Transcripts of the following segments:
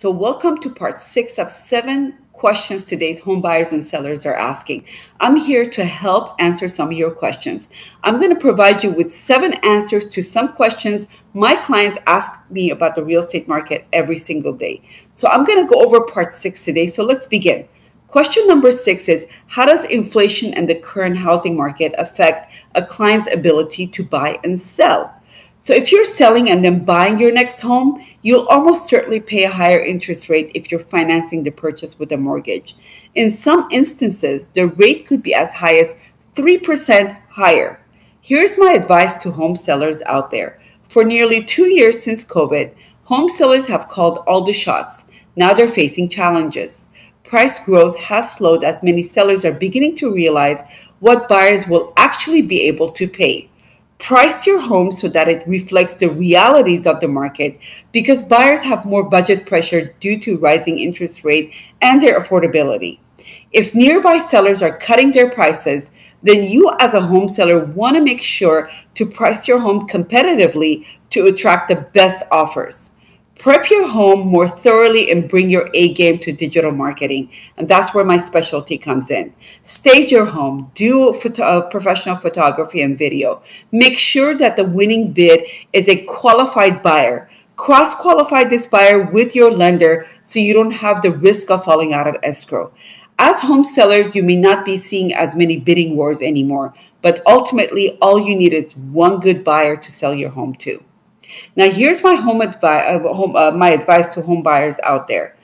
So welcome to part 6 of 7 questions today's home buyers and sellers are asking. I'm here to help answer some of your questions. I'm going to provide you with 7 answers to some questions my clients ask me about the real estate market every single day. So I'm going to go over part 6 today. So let's begin. Question number 6 is, how does inflation and the current housing market affect a client's ability to buy and sell? So if you're selling and then buying your next home, you'll almost certainly pay a higher interest rate if you're financing the purchase with a mortgage. In some instances, the rate could be as high as 3% higher. Here's my advice to home sellers out there. For nearly 2 years since COVID, home sellers have called all the shots. Now they're facing challenges. Price growth has slowed as many sellers are beginning to realize what buyers will actually be able to pay. Price your home so that it reflects the realities of the market, because buyers have more budget pressure due to rising interest rate and their affordability. If nearby sellers are cutting their prices, then you as a home seller want to make sure to price your home competitively to attract the best offers. Prep your home more thoroughly and bring your A game to digital marketing. And that's where my specialty comes in. Stage your home, do professional photography and video. Make sure that the winning bid is a qualified buyer. Cross-qualify this buyer with your lender so you don't have the risk of falling out of escrow. As home sellers, you may not be seeing as many bidding wars anymore, but ultimately all you need is one good buyer to sell your home to. Now, here's my advice to home buyers out there.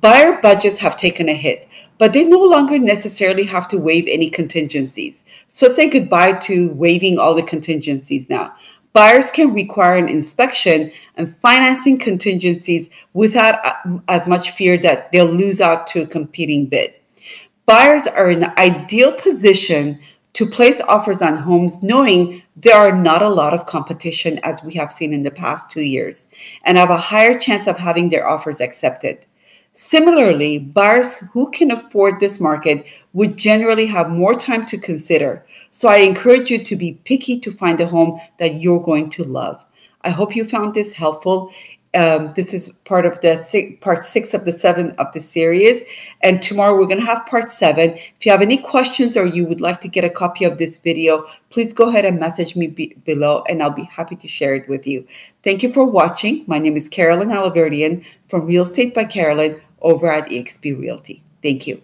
Buyer budgets have taken a hit, but they no longer necessarily have to waive any contingencies. So say goodbye to waiving all the contingencies now. Buyers can require an inspection and financing contingencies without as much fear that they'll lose out to a competing bid. Buyers are in an ideal position to place offers on homes knowing there are not a lot of competition as we have seen in the past 2 years, and have a higher chance of having their offers accepted. Similarly, buyers who can afford this market would generally have more time to consider. So I encourage you to be picky to find a home that you're going to love. I hope you found this helpful. This is part of part 6 of the 7 of the series, and tomorrow we're going to have part 7. If you have any questions or you would like to get a copy of this video, please go ahead and message me below, and I'll be happy to share it with you. Thank you for watching. My name is Carolyn Alaverdian from Real Estate by Carolyn over at eXp Realty. Thank you.